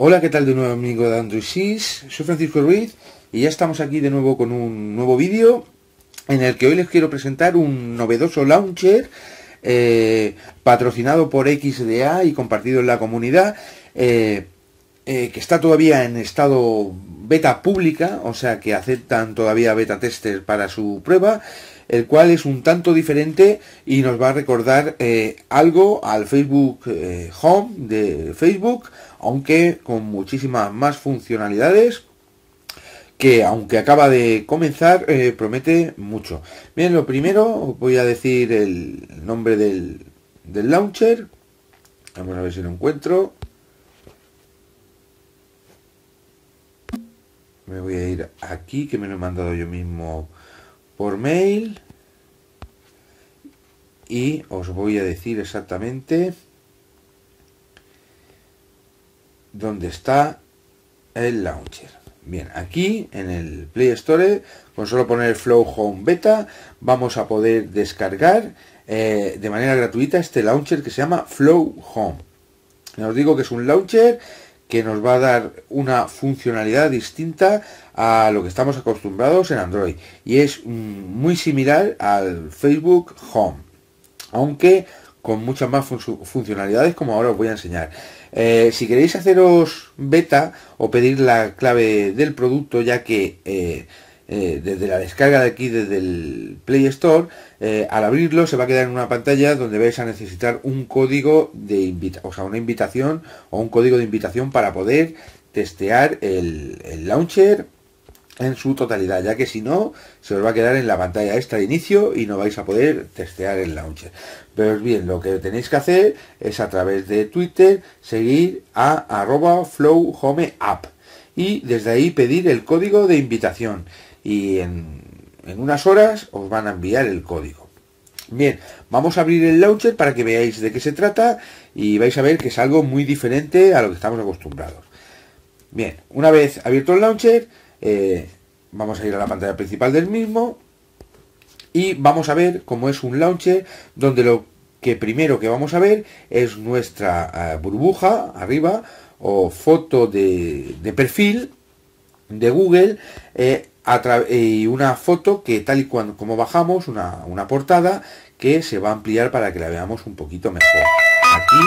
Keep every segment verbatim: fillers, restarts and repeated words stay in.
Hola, ¿qué tal de nuevo, amigo de Androidsis? Soy Francisco Ruiz y ya estamos aquí de nuevo con un nuevo vídeo en el que hoy les quiero presentar un novedoso launcher eh, patrocinado por X D A y compartido en la comunidad, eh, eh, que está todavía en estado beta pública, o sea que aceptan todavía beta testers para su prueba, el cual es un tanto diferente y nos va a recordar eh, algo al Facebook eh, Home de Facebook, aunque con muchísimas más funcionalidades, que aunque acaba de comenzar, eh, promete mucho. Bien, lo primero voy a decir el nombre del, del launcher. Vamos a ver si lo encuentro. Me voy a ir aquí, que me lo he mandado yo mismo por mail, y os voy a decir exactamente dónde está el launcher. Bien, aquí en el Play Store, con solo poner Flow Home Beta, vamos a poder descargar eh, de manera gratuita este launcher que se llama Flow Home. Os digo que es un launcher que nos va a dar una funcionalidad distinta a lo que estamos acostumbrados en Android, y es muy similar al Facebook Home, aunque con muchas más fun funcionalidades, como ahora os voy a enseñar. Eh, si queréis haceros beta o pedir la clave del producto, ya que eh, eh, desde la descarga de aquí, desde el Play Store, eh, al abrirlo se va a quedar en una pantalla donde vais a necesitar un código de invitación, o sea, una invitación o un código de invitación para poder testear el, el launcher en su totalidad, ya que si no se os va a quedar en la pantalla esta de inicio y no vais a poder testear el launcher. Pero bien, lo que tenéis que hacer es, a través de Twitter, seguir a arroba flowhomeapp y desde ahí pedir el código de invitación, y en, en unas horas os van a enviar el código. Bien, vamos a abrir el launcher para que veáis de qué se trata y vais a ver que es algo muy diferente a lo que estamos acostumbrados. Bien, una vez abierto el launcher, Eh, vamos a ir a la pantalla principal del mismo y vamos a ver cómo es un launcher, donde lo que primero que vamos a ver es nuestra eh, burbuja arriba, o foto de, de perfil de Google, eh, y una foto que, tal y cuando, como bajamos, una, una portada que se va a ampliar para que la veamos un poquito mejor. Aquí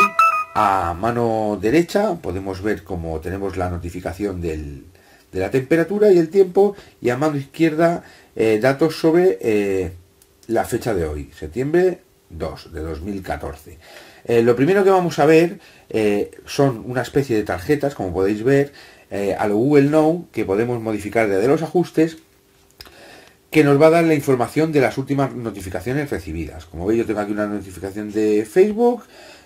a mano derecha podemos ver cómo tenemos la notificación del de la temperatura y el tiempo, y a mano izquierda eh, datos sobre eh, la fecha de hoy, septiembre dos de dos mil catorce. Eh, lo primero que vamos a ver eh, son una especie de tarjetas, como podéis ver, eh, a lo Google Now, que podemos modificar desde los ajustes, que nos va a dar la información de las últimas notificaciones recibidas. Como veis, yo tengo aquí una notificación de Facebook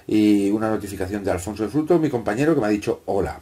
y una notificación de Alfonso de Frutos, mi compañero, que me ha dicho hola.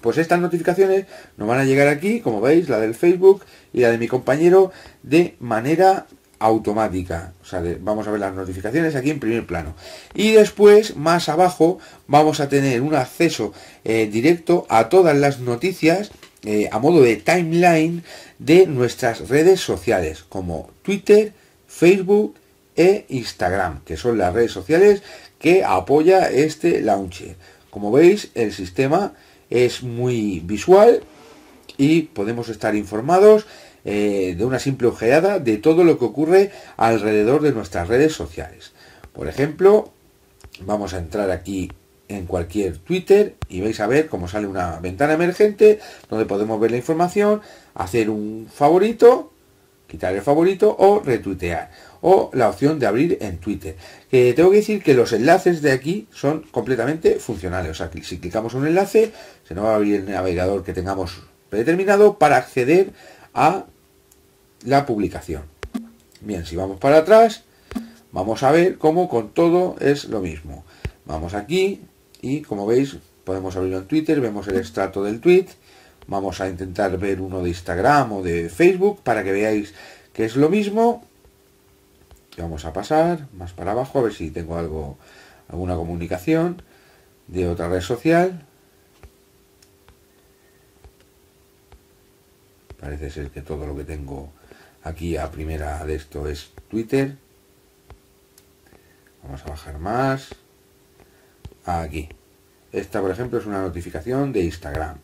Pues estas notificaciones nos van a llegar aquí, como veis, la del Facebook y la de mi compañero, de manera automática. O sea, de, vamos a ver las notificaciones aquí en primer plano. Y después, más abajo, vamos a tener un acceso eh, directo a todas las noticias eh, a modo de timeline de nuestras redes sociales, como Twitter, Facebook e Instagram, que son las redes sociales que apoya este launcher. Como veis, el sistema es muy visual y podemos estar informados eh, de una simple ojeada de todo lo que ocurre alrededor de nuestras redes sociales. Por ejemplo, vamos a entrar aquí en cualquier Twitter y vais a ver cómo sale una ventana emergente donde podemos ver la información, hacer un favorito, quitar el favorito o retuitear, o la opción de abrir en Twitter. Que tengo que decir que los enlaces de aquí son completamente funcionales. O sea, que si clicamos un enlace, se nos va a abrir el navegador que tengamos predeterminado para acceder a la publicación. Bien, si vamos para atrás, vamos a ver cómo con todo es lo mismo. Vamos aquí y, como veis, podemos abrirlo en Twitter, vemos el extracto del tweet. Vamos a intentar ver uno de Instagram o de Facebook para que veáis que es lo mismo. Vamos a pasar más para abajo a ver si tengo algo, alguna comunicación de otra red social. Parece ser que todo lo que tengo aquí a primera de esto es Twitter. Vamos a bajar más. Aquí. Esta, por ejemplo, es una notificación de Instagram.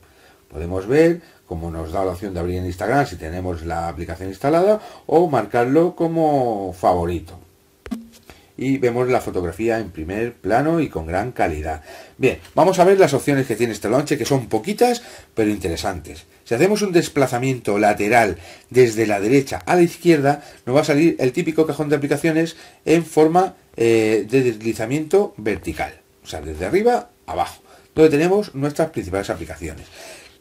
Podemos ver cómo nos da la opción de abrir en Instagram si tenemos la aplicación instalada o marcarlo como favorito. Y vemos la fotografía en primer plano y con gran calidad. Bien, vamos a ver las opciones que tiene este launcher, que son poquitas, pero interesantes. Si hacemos un desplazamiento lateral desde la derecha a la izquierda, nos va a salir el típico cajón de aplicaciones en forma eh, de deslizamiento vertical. O sea, desde arriba a abajo, donde tenemos nuestras principales aplicaciones.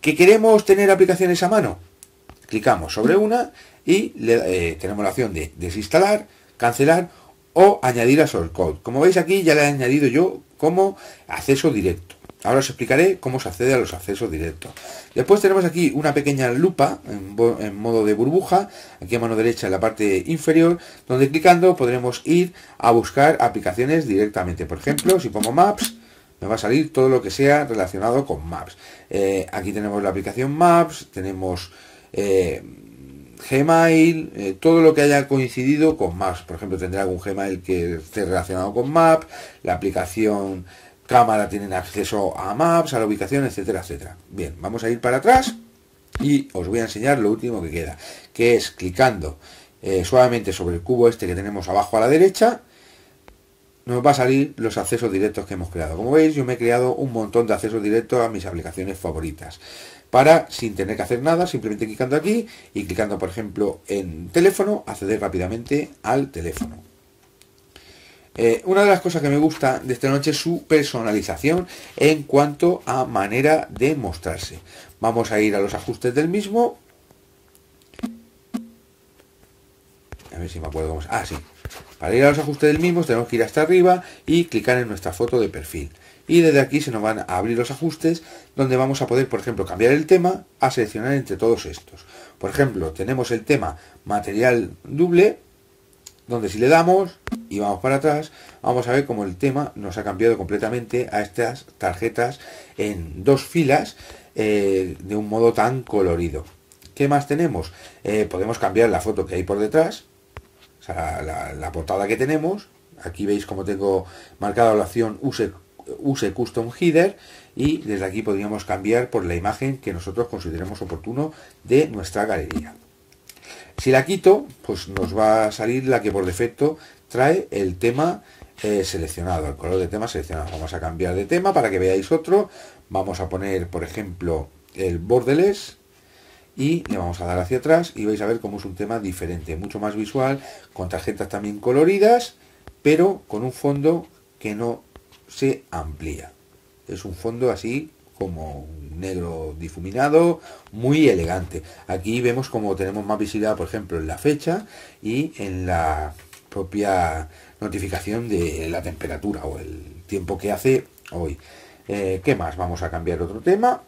¿Que queremos tener aplicaciones a mano? Clicamos sobre una y le, eh, tenemos la opción de desinstalar, cancelar o añadir a shortcode. Como veis aquí ya le he añadido yo como acceso directo. Ahora os explicaré cómo se accede a los accesos directos. Después tenemos aquí una pequeña lupa en, en modo de burbuja, aquí a mano derecha en la parte inferior, donde clicando podremos ir a buscar aplicaciones directamente. Por ejemplo, si pongo Maps, me va a salir todo lo que sea relacionado con Maps. Eh, aquí tenemos la aplicación Maps, tenemos... Eh, Gmail, eh, todo lo que haya coincidido con Maps. Por ejemplo, tendrá algún Gmail que esté relacionado con Maps, la aplicación cámara tienen acceso a Maps, a la ubicación, etcétera, etcétera. Bien, vamos a ir para atrás y os voy a enseñar lo último que queda, que es clicando eh, suavemente sobre el cubo este que tenemos abajo a la derecha, nos va a salir los accesos directos que hemos creado. Como veis, yo me he creado un montón de accesos directos a mis aplicaciones favoritas, para, sin tener que hacer nada, simplemente clicando aquí y clicando, por ejemplo, en teléfono, acceder rápidamente al teléfono. Eh, una de las cosas que me gusta de esta noche es su personalización en cuanto a manera de mostrarse. Vamos a ir a los ajustes del mismo. A ver si me acuerdo cómo es. Ah, sí. Para ir a los ajustes del mismo tenemos que ir hasta arriba y clicar en nuestra foto de perfil. Y desde aquí se nos van a abrir los ajustes, donde vamos a poder, por ejemplo, cambiar el tema a seleccionar entre todos estos. Por ejemplo, tenemos el tema material doble, donde si le damos y vamos para atrás, vamos a ver cómo el tema nos ha cambiado completamente a estas tarjetas en dos filas eh, de un modo tan colorido. ¿Qué más tenemos? Eh, podemos cambiar la foto que hay por detrás, o sea, la, la, la portada que tenemos. Aquí veis cómo tengo marcada la opción Use use custom header y desde aquí podríamos cambiar por la imagen que nosotros consideremos oportuno de nuestra galería. Si la quito, pues nos va a salir la que por defecto trae el tema eh, seleccionado, el color de tema seleccionado. Vamos a cambiar de tema para que veáis otro. Vamos a poner, por ejemplo, el borderless y le vamos a dar hacia atrás y vais a ver cómo es un tema diferente, mucho más visual, con tarjetas también coloridas, pero con un fondo que no se amplía. Es un fondo así como negro difuminado, muy elegante. Aquí vemos como tenemos más visibilidad, por ejemplo, en la fecha y en la propia notificación de la temperatura o el tiempo que hace hoy. Eh, ¿Qué más? Vamos a cambiar otro tema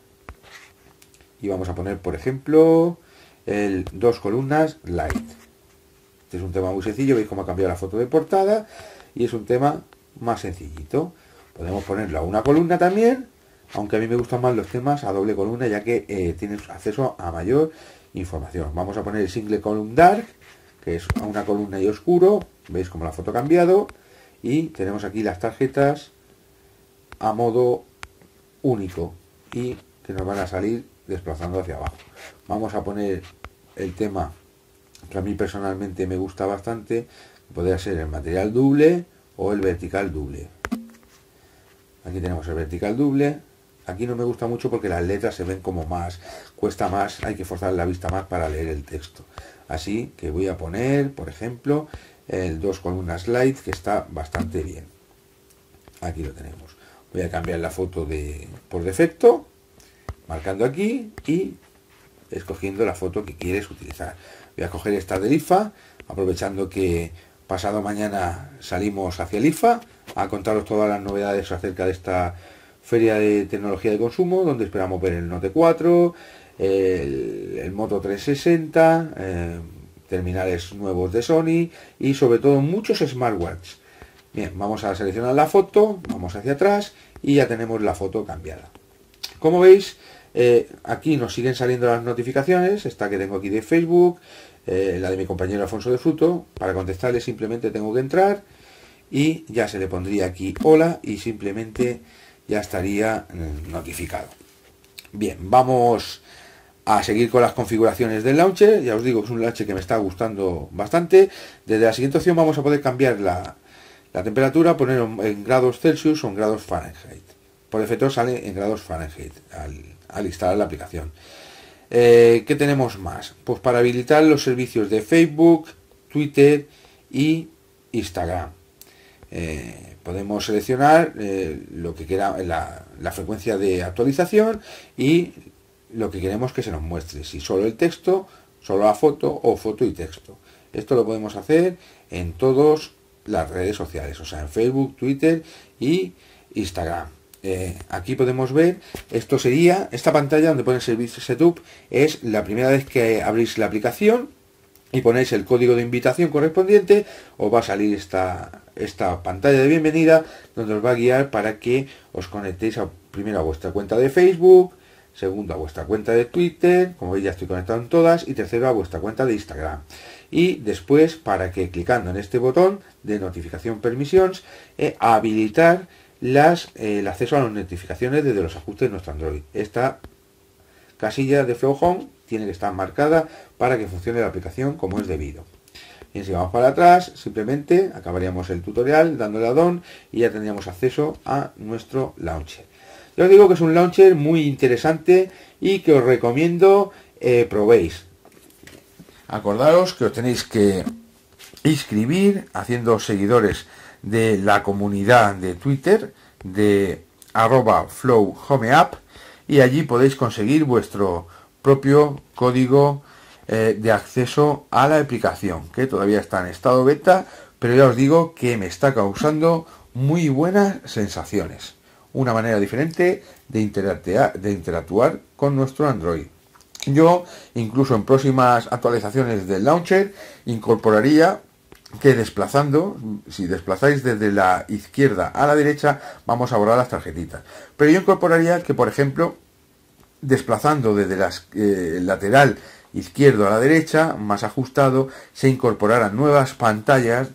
y vamos a poner, por ejemplo, el dos columnas light. Este es un tema muy sencillo, veis cómo ha cambiado la foto de portada y es un tema más sencillito. Podemos ponerlo a una columna también, aunque a mí me gustan más los temas a doble columna, ya que eh, tienes acceso a mayor información. Vamos a poner el single column dark, que es a una columna y oscuro. Veis como la foto ha cambiado. Y tenemos aquí las tarjetas a modo único y que nos van a salir desplazando hacia abajo. Vamos a poner el tema que a mí personalmente me gusta bastante, que podría ser el material doble o el vertical doble. Aquí tenemos el vertical doble. Aquí no me gusta mucho porque las letras se ven como más, cuesta más, hay que forzar la vista más para leer el texto. Así que voy a poner, por ejemplo, el dos columnas light, que está bastante bien. Aquí lo tenemos. Voy a cambiar la foto de por defecto, marcando aquí y escogiendo la foto que quieres utilizar. Voy a coger esta del I F A, aprovechando que pasado mañana salimos hacia el I F A a contaros todas las novedades acerca de esta feria de tecnología de consumo, donde esperamos ver el Note cuatro, el, el Moto trescientos sesenta, eh, terminales nuevos de Sony y sobre todo muchos smartwatches. Bien, vamos a seleccionar la foto, vamos hacia atrás y ya tenemos la foto cambiada. Como veis, eh, aquí nos siguen saliendo las notificaciones, esta que tengo aquí de Facebook, Eh, la de mi compañero Alfonso de Frutos. Para contestarle simplemente tengo que entrar y ya se le pondría aquí hola y simplemente ya estaría notificado. Bien, vamos a seguir con las configuraciones del launcher. Ya os digo, es un launcher que me está gustando bastante. Desde la siguiente opción vamos a poder cambiar la, la temperatura, poner en grados Celsius o en grados Fahrenheit. Por defecto sale en grados Fahrenheit al, al instalar la aplicación. Eh, ¿Qué tenemos más? Pues para habilitar los servicios de Facebook, Twitter y Instagram. Eh, podemos seleccionar eh, lo que quiera, la, la frecuencia de actualización y lo que queremos que se nos muestre, si solo el texto, solo la foto o foto y texto. Esto lo podemos hacer en todas las redes sociales, o sea, en Facebook, Twitter y Instagram. Eh, aquí podemos ver, esto sería, esta pantalla donde pone Service Setup es la primera vez que abrís la aplicación y ponéis el código de invitación correspondiente, os va a salir esta, esta pantalla de bienvenida donde os va a guiar para que os conectéis a, primero a vuestra cuenta de Facebook, segundo a vuestra cuenta de Twitter, como veis ya estoy conectado en todas, y tercero a vuestra cuenta de Instagram. Y después para que clicando en este botón de notificación permissions, eh, habilitar Las, eh, el acceso a las notificaciones desde los ajustes de nuestro Android. Esta casilla de Flow Home tiene que estar marcada para que funcione la aplicación como es debido. Bien, si vamos para atrás, simplemente acabaríamos el tutorial dándole a Done y ya tendríamos acceso a nuestro launcher. Ya os digo que es un launcher muy interesante y que os recomiendo eh, probéis. Acordaros que os tenéis que inscribir haciendo seguidores de la comunidad de Twitter de arroba Flow Home App, y allí podéis conseguir vuestro propio código eh, de acceso a la aplicación, que todavía está en estado beta, pero ya os digo que me está causando muy buenas sensaciones, una manera diferente de interactuar, de interactuar con nuestro Android. Yo incluso en próximas actualizaciones del launcher incorporaría que desplazando, si desplazáis desde la izquierda a la derecha, vamos a borrar las tarjetitas. Pero yo incorporaría que, por ejemplo, desplazando desde la eh, lateral izquierdo a la derecha, más ajustado, se incorporaran nuevas pantallas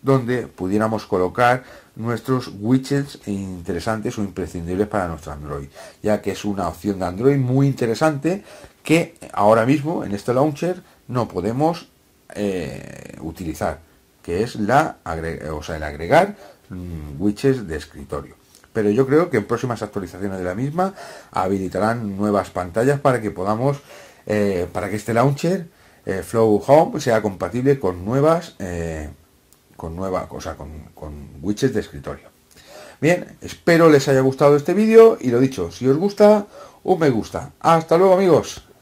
donde pudiéramos colocar nuestros widgets interesantes o imprescindibles para nuestro Android, ya que es una opción de Android muy interesante que ahora mismo en este launcher no podemos Eh, utilizar, que es la agregar, o sea, el agregar mmm, widgets de escritorio. Pero yo creo que en próximas actualizaciones de la misma habilitarán nuevas pantallas para que podamos eh, para que este launcher eh, Flow Home sea compatible con nuevas eh, con nueva cosa con, con widgets de escritorio. Bien, espero les haya gustado este vídeo y lo dicho, si os gusta, un me gusta. Hasta luego, amigos.